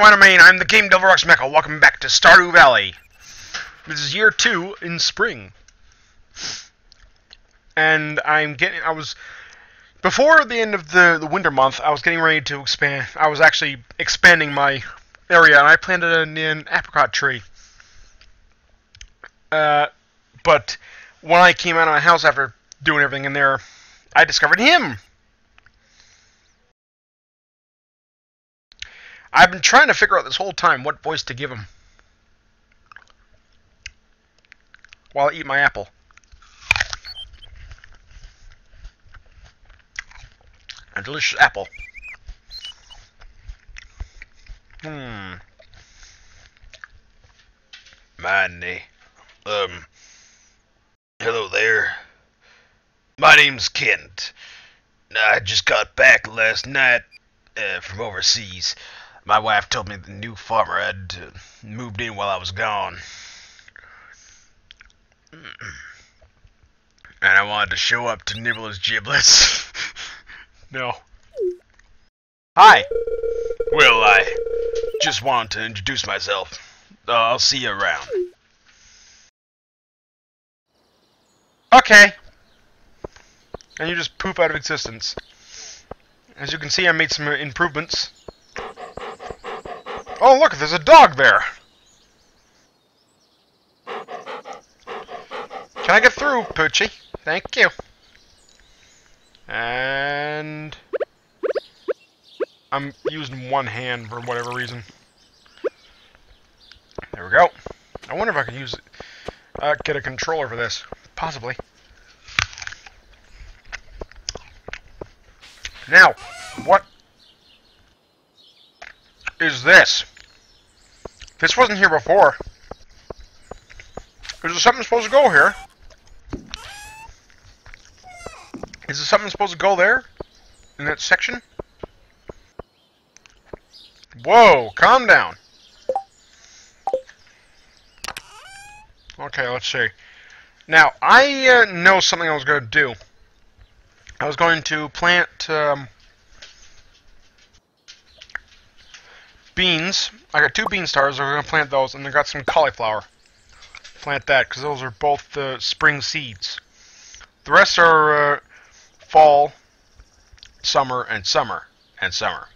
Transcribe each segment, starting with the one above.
What I mean, I'm the GameDevil Rex Mecha. Welcome back to Stardew Valley. This is year 2 in spring, and before the end of the winter month, I was getting ready to expand. I was actually expanding my area, and I planted an apricot tree. But when I came out of my house after doing everything in there, I discovered him. I've been trying to figure out this whole time what voice to give him. While I eat my apple. A delicious apple. Mandy. Hello there. My name's Kent. I just got back last night from overseas. My wife told me the new farmer had moved in while I was gone. And I wanted to show up to nibble his giblets. No. Hi! Well, I just wanted to introduce myself. I'll see you around. Okay. And you just poop out of existence. As you can see, I made some improvements. Oh, look, there's a dog there! Can I get through, Poochie? Thank you. And... I'm using one hand for whatever reason. There we go. I wonder if I can use... get a controller for this. Possibly. Now, what... is this? This wasn't here before. Is there something supposed to go here? Is there something supposed to go there? In that section? Whoa, calm down. Okay, let's see. Now, I know something I was going to do. I was going to plant beans. I got 2 bean stars, so we're going to plant those, and I got some cauliflower. Plant that, because those are both the spring seeds. The rest are fall, summer, and summer, and summer.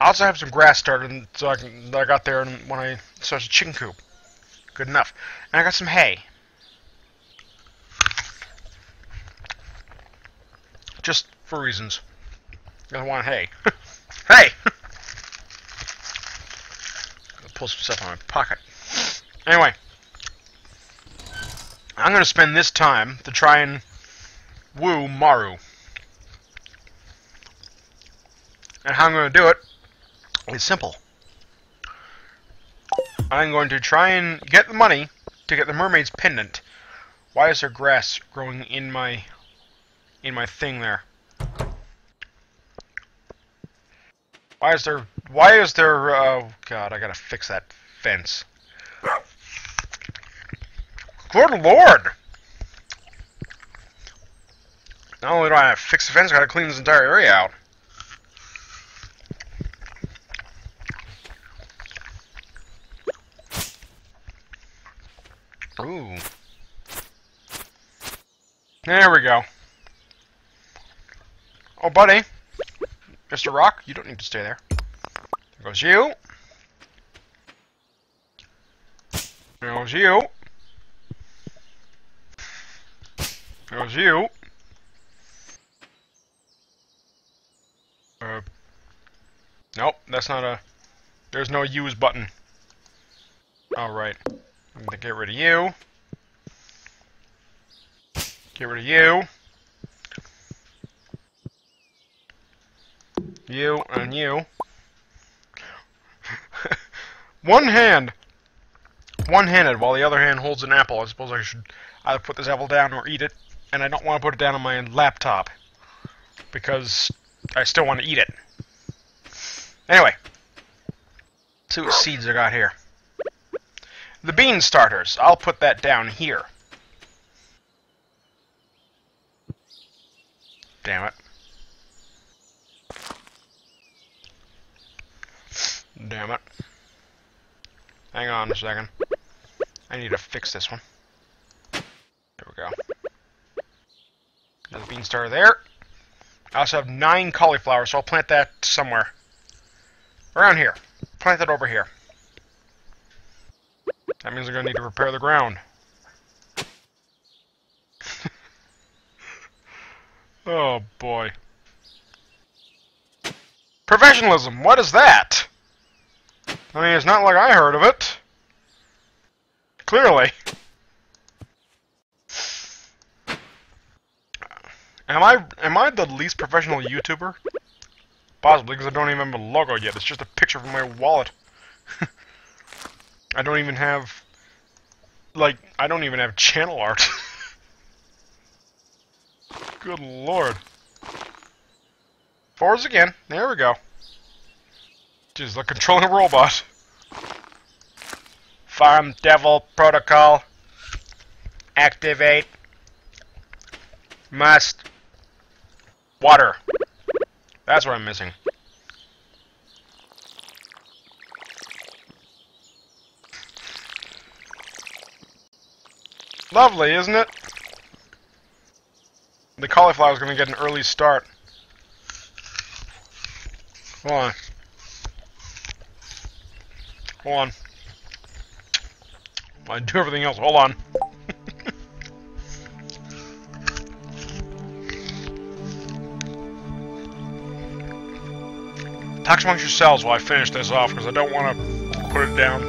I also have some grass started, so I got there when I started a chicken coop. Good enough. And I got some hay. Just for reasons. I want hay. Hey! Pull some stuff out of my pocket. Anyway, I'm gonna spend this time to try and woo Maru, and how I'm gonna do it is simple. I'm going to try and get the money to get the mermaid's pendant. Why is there grass growing in my thing there? Why is there, oh god, I gotta fix that fence. Good lord! Not only do I have to fix the fence, I gotta clean this entire area out. Ooh. There we go. Oh, buddy. Mr. Rock, you don't need to stay there. There goes you. There goes you. There goes you. Nope, that's not a... There's no use button. Alright. I'm gonna get rid of you. Get rid of you. You and you. One hand! One-handed while the other hand holds an apple. I suppose I should either put this apple down or eat it. And I don't want to put it down on my laptop, because I still want to eat it. Anyway. Let's see what seeds I got here. The bean starters. I'll put that down here. Damn it. damn it. Hang on a second. I need to fix this one. There we go. Another bean star there. I also have 9 cauliflowers, so I'll plant that somewhere. Around here. Plant that over here. That means I'm going to need to repair the ground. Oh, boy. Professionalism, what is that? I mean, it's not like I heard of it. Clearly. Am I the least professional YouTuber? Possibly, because I don't even have a logo yet. It's just a picture from my wallet. I don't even have... like, I don't even have channel art. Good lord. Forwards again. There we go. Jeez, like controlling a robot. Farm devil protocol. Activate. Must. Water. That's what I'm missing. Lovely, isn't it? The cauliflower's gonna get an early start. Hold on. Hold on. I do everything else. Hold on. Talk amongst yourselves while I finish this off, because I don't want to put it down.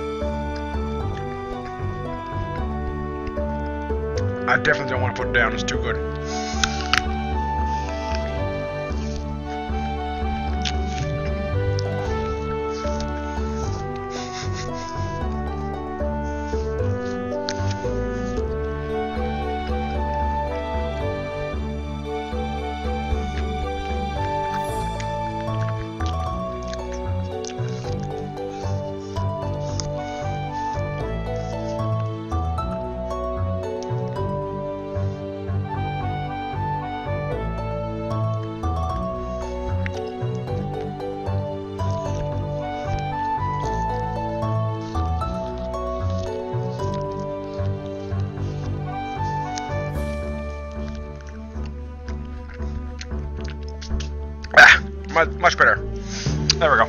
I definitely don't want to put it down. It's too good. Much better. There we go.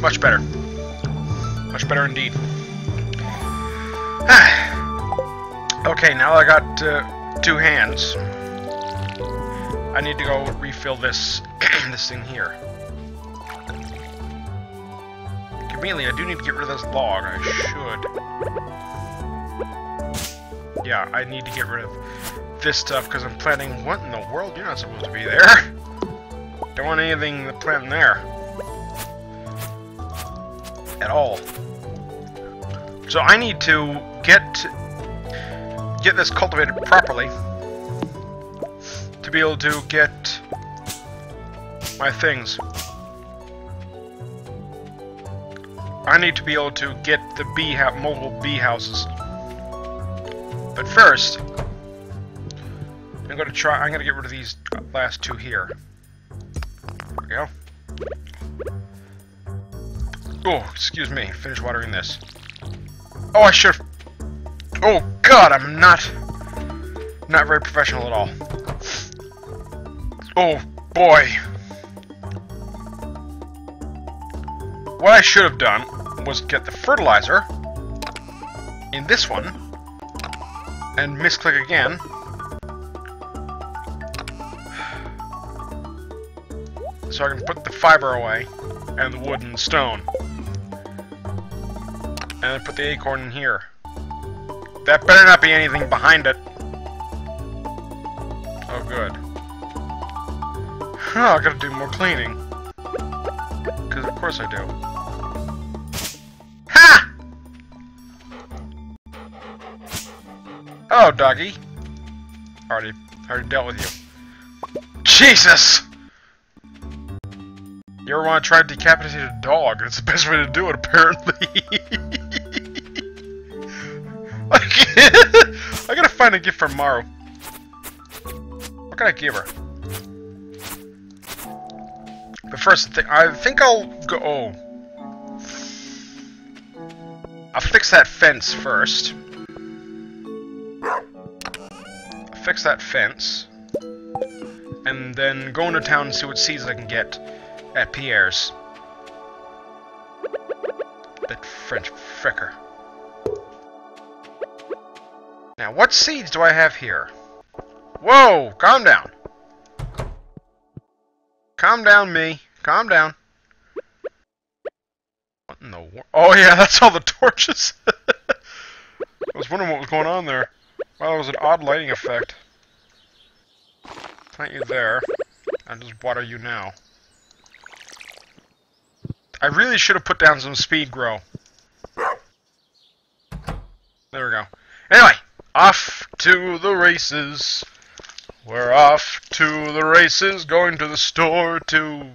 Much better. Much better indeed. Okay, now I got 2 hands. I need to go refill this this thing here. Conveniently, I do need to get rid of this log. I should. Yeah, I need to get rid of this stuff because I'm planning. What in the world? You're not supposed to be there. Don't want anything to plant in there. At all. So I need to get this cultivated properly to be able to get my things. I need to be able to get the mobile bee houses. But first, I'm gonna get rid of these last 2 here. There we go. Oh, excuse me. Finish watering this. Oh, I should. Oh God, I'm not very professional at all. Oh boy. What I should have done was get the fertilizer in this one and misclick again. So I can put the fiber away, and the wood and the stone. And then put the acorn in here. That better not be anything behind it. Oh, good. Huh, I gotta do more cleaning. Because of course I do. Ha! Oh, doggy. Already dealt with you. Jesus! You ever want to try to decapitate a dog? It's the best way to do it, apparently. I gotta find a gift for Maru. What can I give her? But first, I think I'll go... Oh. I'll fix that fence first. I'll fix that fence. And then go into town and see what seeds I can get at Pierre's. That French fricker. Now, what seeds do I have here? Whoa! Calm down! Calm down, me. Calm down. What in the world? Oh, yeah, that's all the torches. I was wondering what was going on there. Well, wow, it was an odd lighting effect. Plant you there. I'll just water you now. I really should have put down some speed grow. There we go. Anyway, off to the races. We're off to the races, going to the store to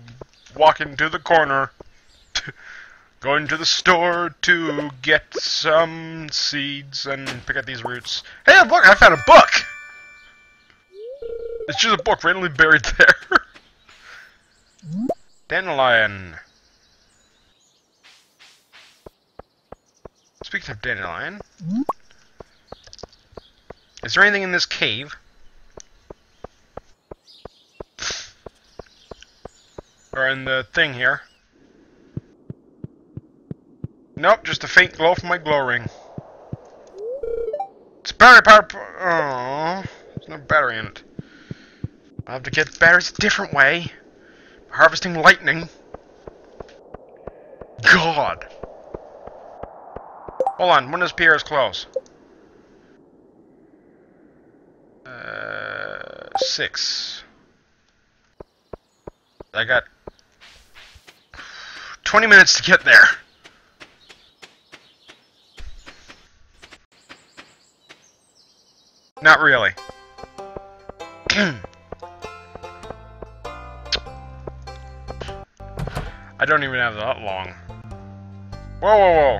walk into the corner. Going to the store to get some seeds and pick up these roots. Hey, look, I found a book! It's just a book randomly buried there. Dandelion. Speaking of dandelion, is there anything in this cave? Or in the thing here? Nope, just a faint glow from my glow ring. It's battery power. Oh, there's no battery in it. I'll have to get batteries a different way. Harvesting lightning. God. Hold on, when does Pierre's close? 6. I got 20 minutes to get there. Not really. I don't even have that long. Whoa, whoa, whoa.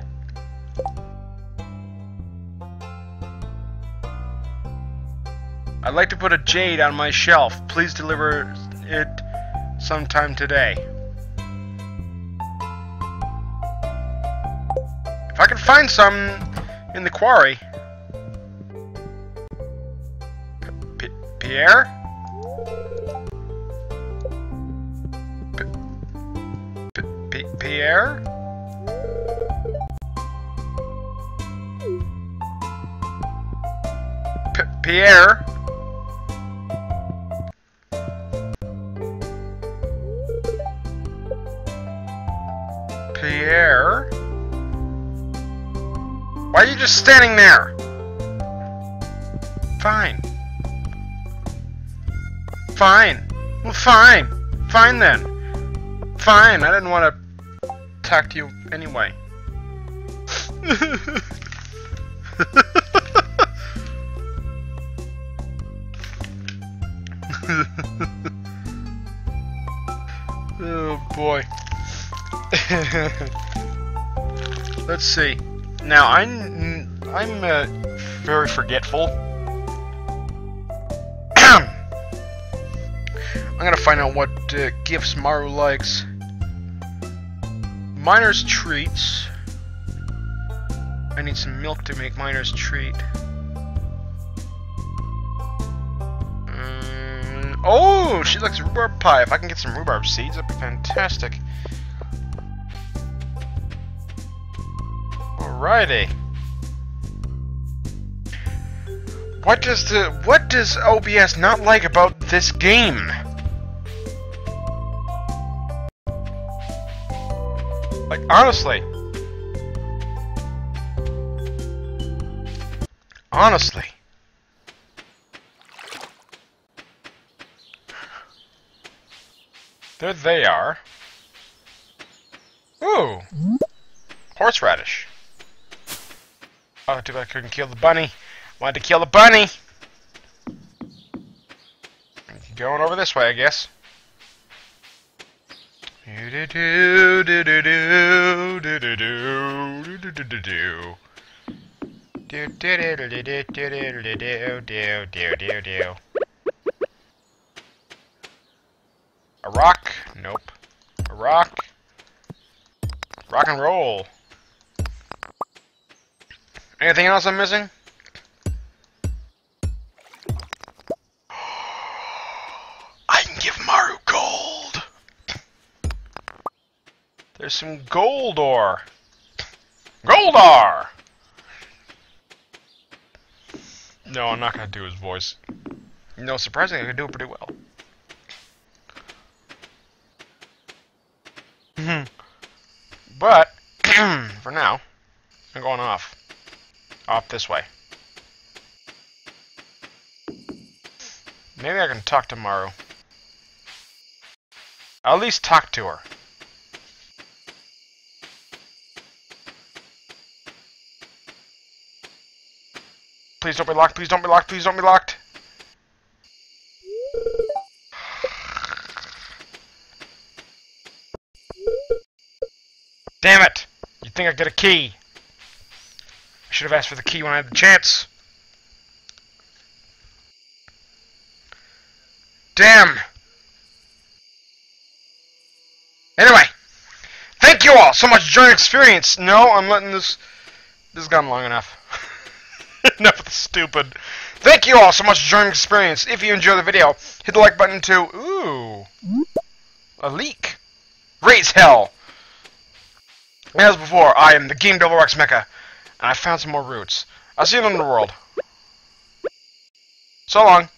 I'd like to put a jade on my shelf. Please deliver it sometime today. If I can find some in the quarry. Pierre? Pierre? Pierre? Pierre? Why are you just standing there? Fine. Fine. Well, fine. Fine then. Fine. I didn't want to talk to you anyway. Oh boy. Let's see. Now I'm very forgetful. I'm gonna find out what gifts Maru likes. Miner's Treats. I need some milk to make Miner's Treat. Oh, she likes rhubarb pie. If I can get some rhubarb seeds, that'd be fantastic. Alrighty. What does OBS not like about this game? Like, honestly. There they are. Ooh. Horseradish. Oh, too bad I couldn't kill the bunny. Wanted to kill the bunny. Going over this way, I guess. A rock? Nope. rock. Rock and roll. Anything else I'm missing? I can give Maru gold. There's some gold ore. Gold ore! No, I'm not going to do his voice. No, surprisingly, I can do it pretty well. But, for now, I'm going off. Off this way. Maybe I can talk to Maru. I'll at least talk to her. Please don't be locked, please don't be locked, please don't be locked. Damn it! You'd think I'd get a key. I should have asked for the key when I had the chance. Damn! Anyway, thank you all so much for joining experience. No, I'm letting this has gone long enough. Enough of the stupid. Thank you all so much for joining experience. If you enjoy the video, hit the like button to a leak. Raise hell. As before, I am the GameDevil Rex Mecha, and I found some more roots. I'll see you in the world. So long.